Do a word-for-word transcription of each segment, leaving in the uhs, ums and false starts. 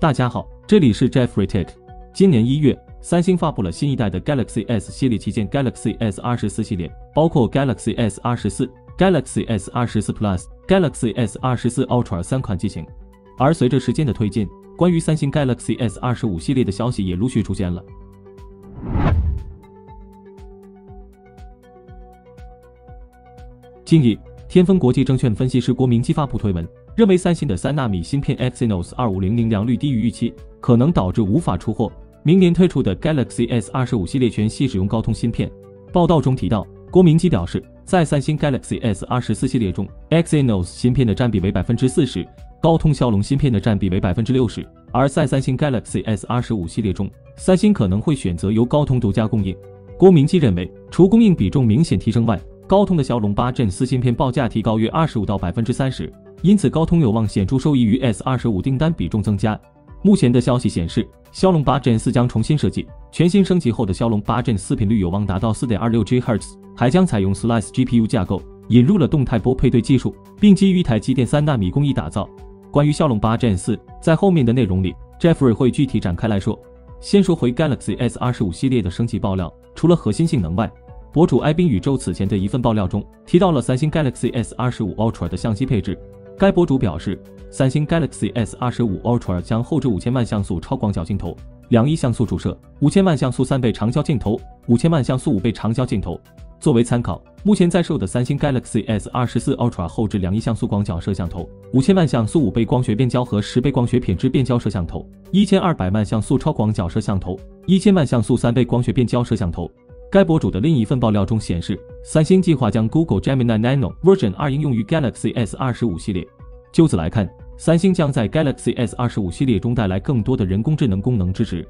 大家好，这里是 Jeffrey Tech。今年一月，三星发布了新一代的 Galaxy S 系列旗舰 Galaxy S 二十四系列，包括 Galaxy S 二十四、Galaxy S 二十四 Plus、Galaxy S 二十四 Ultra 三款机型。而随着时间的推进，关于三星 Galaxy S 二十五系列的消息也陆续出现了。近日，天风国际证券分析师郭明基发布推文，认为三星的三纳米芯片 Exynos 二五零零良率低于预期，可能导致无法出货。明年推出的 Galaxy S 二十五系列全系使用高通芯片。报道中提到，郭明基表示，在三星 Galaxy S 二十四系列中 ，Exynos 芯片的占比为 百分之四十， 高通骁龙芯片的占比为 百分之六十。而在三星 Galaxy S 二十五系列中，三星可能会选择由高通独家供应。郭明基认为，除供应比重明显提升外，高通的骁龙八 Gen 四芯片报价提高约 百分之二十五到百分之三十。因此，高通有望显著受益于 S 二十五订单比重增加。目前的消息显示，骁龙八 Gen 四将重新设计，全新升级后的骁龙八 Gen 四频率有望达到 四点二六吉赫兹， 还将采用 Slice G P U 架构，引入了动态波配对技术，并基于台积电三纳米工艺打造。关于骁龙八 Gen 四，在后面的内容里 ，Jeffrey 会具体展开来说。先说回 Galaxy S 二十五系列的升级爆料，除了核心性能外，博主艾宾宇宙此前的一份爆料中提到了三星 Galaxy S 二十五 Ultra 的相机配置。该博主表示，三星 Galaxy S 二十五 Ultra 将后置五千万像素超广角镜头、两亿像素主摄、五千万像素三倍长焦镜头、五千万像素五倍长焦镜头。作为参考，目前在售的三星 Galaxy S 二十四 Ultra 后置两亿像素广角摄像头、五千万像素五倍光学变焦和十倍光学品质变焦摄像头、一千二百万像素超广角摄像头、一千万像素三倍光学变焦摄像头。该博主的另一份爆料中显示，三星计划将 Google Gemini Nano Version 二应用于 Galaxy S 二十五系列。就此来看，三星将在 Galaxy S 二十五系列中带来更多的人工智能功能支持。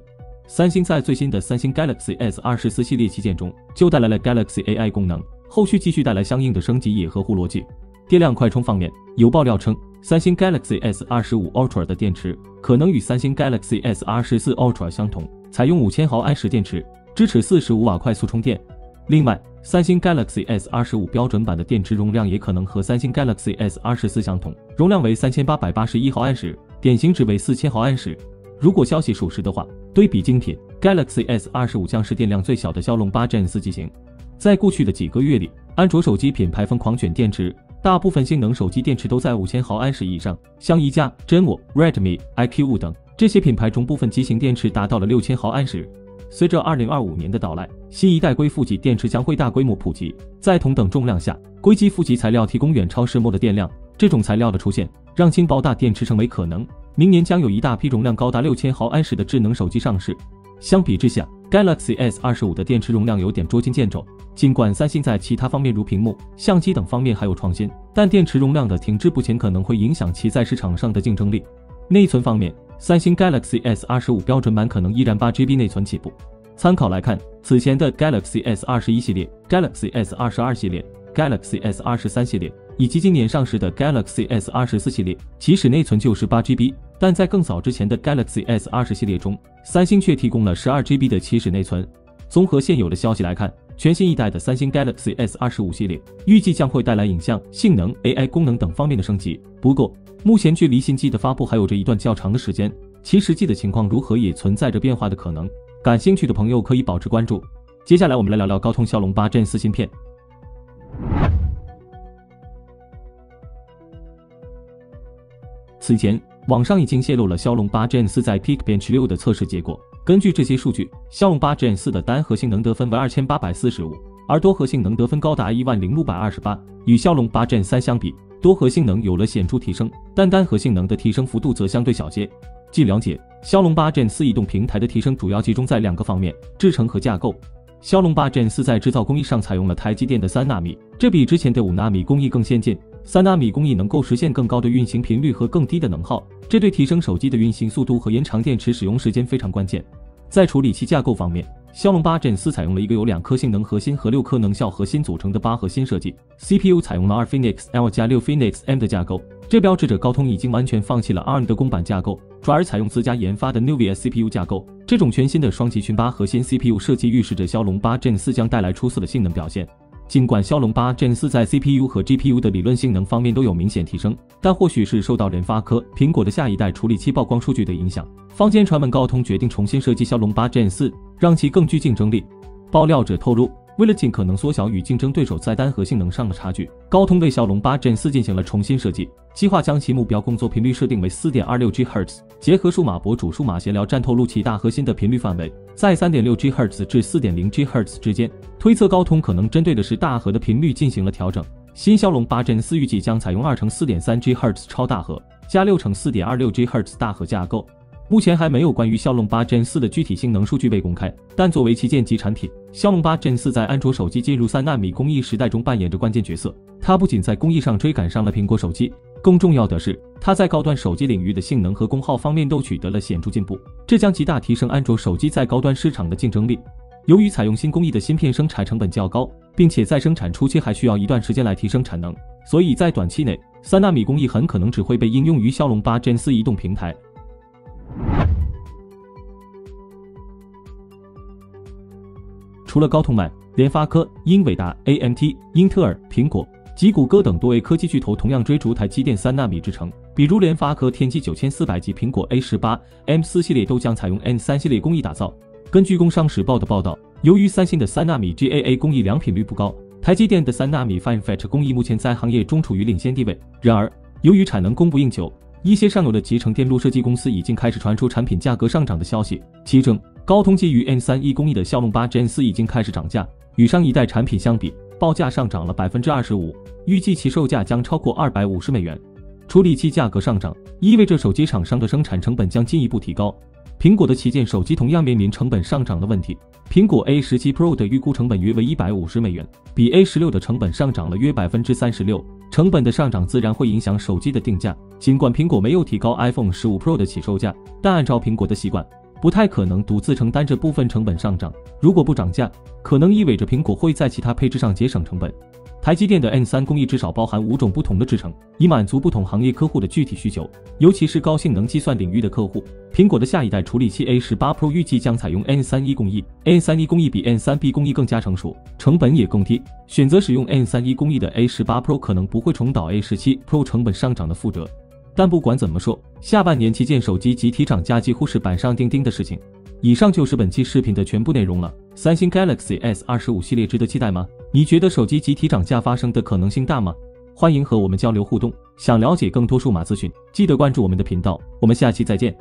三星在最新的三星 Galaxy S 二十四系列旗舰中就带来了 Galaxy A I 功能，后续继续带来相应的升级也合乎逻辑。电量快充方面，有爆料称，三星 Galaxy S 二十五 Ultra 的电池可能与三星 Galaxy S 二十四 Ultra 相同，采用五千毫安时电池，支持四十五瓦快速充电。另外，三星 Galaxy S 二十五标准版的电池容量也可能和三星 Galaxy S 二十四相同，容量为三千八百八十一毫安时，典型值为四千毫安时。如果消息属实的话，对比竞品 ，Galaxy S 二十五将是电量最小的骁龙八 Gen 四机型。在过去的几个月里，安卓手机品牌疯狂选电池，大部分性能手机电池都在五千毫安时以上，像宜家、真我、Redmi、I Q 等这些品牌中，部分机型电池达到了六千毫安时。随着二零二五年的到来，新一代硅负极电池将会大规模普及。在同等重量下，硅基负极材料提供远超石墨的电量。这种材料的出现，让轻薄大电池成为可能。明年将有一大批容量高达六千毫安时的智能手机上市。相比之下， Galaxy S 二十五的电池容量有点捉襟见肘。尽管三星在其他方面如屏幕、相机等方面还有创新，但电池容量的停滞不前可能会影响其在市场上的竞争力。内存方面，三星 Galaxy S 二十五标准版可能依然 八 G B 内存起步。参考来看，此前的 Galaxy S 二十一系列、Galaxy S 二十二系列、Galaxy S 二十三系列以及今年上市的 Galaxy S 二十四系列，起始内存就是 八 G B， 但在更早之前的 Galaxy S 二十系列中，三星却提供了 十二 G B 的起始内存。综合现有的消息来看，全新一代的三星 Galaxy S 二十五系列预计将会带来影像、性能、A I 功能等方面的升级。不过，目前距离新机的发布还有着一段较长的时间，其实际的情况如何也存在着变化的可能。感兴趣的朋友可以保持关注。接下来我们来聊聊高通骁龙八 Gen 四芯片。此前，网上已经泄露了骁龙八 Gen 四在 Geekbench 六的测试结果。根据这些数据，骁龙八 Gen 四的单核性能得分为 二千八百四十五， 而多核性能得分高达 一万零六百二十八。与骁龙八 Gen 三相比，多核性能有了显著提升，但单核性能的提升幅度则相对小些。据了解，骁龙八 Gen 四移动平台的提升主要集中在两个方面：制程和架构。骁龙八 Gen 四在制造工艺上采用了台积电的三纳米，这比之前的五纳米工艺更先进。三纳米工艺能够实现更高的运行频率和更低的能耗，这对提升手机的运行速度和延长电池使用时间非常关键。在处理器架构方面，骁龙八 Gen 四采用了一个由两颗性能核心和六颗能效核心组成的八核心设计 ，C P U 采用了二 Phoenix L 加六 Phoenix M 的架构，这标志着高通已经完全放弃了 A R M 的公版架构，转而采用自家研发的 Nuvia C P U 架构。这种全新的双集群八核心 C P U 设计预示着骁龙八 Gen 四将带来出色的性能表现。尽管骁龙八 Gen 四在 C P U 和 G P U 的理论性能方面都有明显提升，但或许是受到联发科、苹果的下一代处理器曝光数据的影响，坊间传闻高通决定重新设计骁龙八 Gen 四，让其更具竞争力。爆料者透露，为了尽可能缩小与竞争对手在单核性能上的差距，高通对骁龙八 Gen 四进行了重新设计，计划将其目标工作频率设定为 四点二六吉赫兹， 结合数码博主数码闲聊站透露其大核心的频率范围在 三点六吉赫兹 至 四点零吉赫兹 之间，推测高通可能针对的是大核的频率进行了调整。新骁龙八 Gen 四预计将采用二乘 四点三吉赫兹 超大核加六乘 四点二六吉赫兹 大核架构。目前还没有关于骁龙八 Gen 四的具体性能数据被公开，但作为旗舰级产品，骁龙八 Gen 四在安卓手机进入三纳米工艺时代中扮演着关键角色。它不仅在工艺上追赶上了苹果手机，更重要的是，它在高端手机领域的性能和功耗方面都取得了显著进步，这将极大提升安卓手机在高端市场的竞争力。由于采用新工艺的芯片生产成本较高，并且在生产初期还需要一段时间来提升产能，所以在短期内，三纳米工艺很可能只会被应用于骁龙八 Gen 四移动平台。除了高通外，联发科、英伟达、A M D、英特尔、苹果及谷歌等多位科技巨头同样追逐台积电三纳米制程，比如联发科天玑九千四百及苹果 A 十八 M 四 系列都将采用 N 三 系列工艺打造。根据工商时报的报道，由于三星的三纳米 G A A 工艺良品率不高，台积电的三纳米 FinFet 工艺目前在行业中处于领先地位。然而，由于产能供不应求，一些上游的集成电路设计公司已经开始传出产品价格上涨的消息。其中，高通基于 N 三 E 工艺的骁龙八 Gen 四已经开始涨价，与上一代产品相比，报价上涨了 百分之二十五， 预计其售价将超过二百五十美元。处理器价格上涨意味着手机厂商的生产成本将进一步提高。苹果的旗舰手机同样面临成本上涨的问题，苹果 A 十七 Pro 的预估成本约为一百五十美元，比 A 十六 的成本上涨了约 百分之三十六。 成本的上涨自然会影响手机的定价，尽管苹果没有提高 iPhone 十五 Pro 的起售价，但按照苹果的习惯，不太可能独自承担这部分成本上涨，如果不涨价，可能意味着苹果会在其他配置上节省成本。台积电的 N 三 工艺至少包含五种不同的制程，以满足不同行业客户的具体需求，尤其是高性能计算领域的客户。苹果的下一代处理器 A 十八 Pro 预计将采用 N 三 E 工艺 ，N 三 E 工艺比 N 三 B 工艺更加成熟，成本也更低。选择使用 N 三 E 工艺的 A 十八 Pro 可能不会重蹈 A 十七 Pro 成本上涨的覆辙。但不管怎么说，下半年旗舰手机集体涨价几乎是板上钉钉的事情。以上就是本期视频的全部内容了。三星 Galaxy S 二十五 系列值得期待吗？你觉得手机集体涨价发生的可能性大吗？欢迎和我们交流互动。想了解更多数码资讯，记得关注我们的频道。我们下期再见。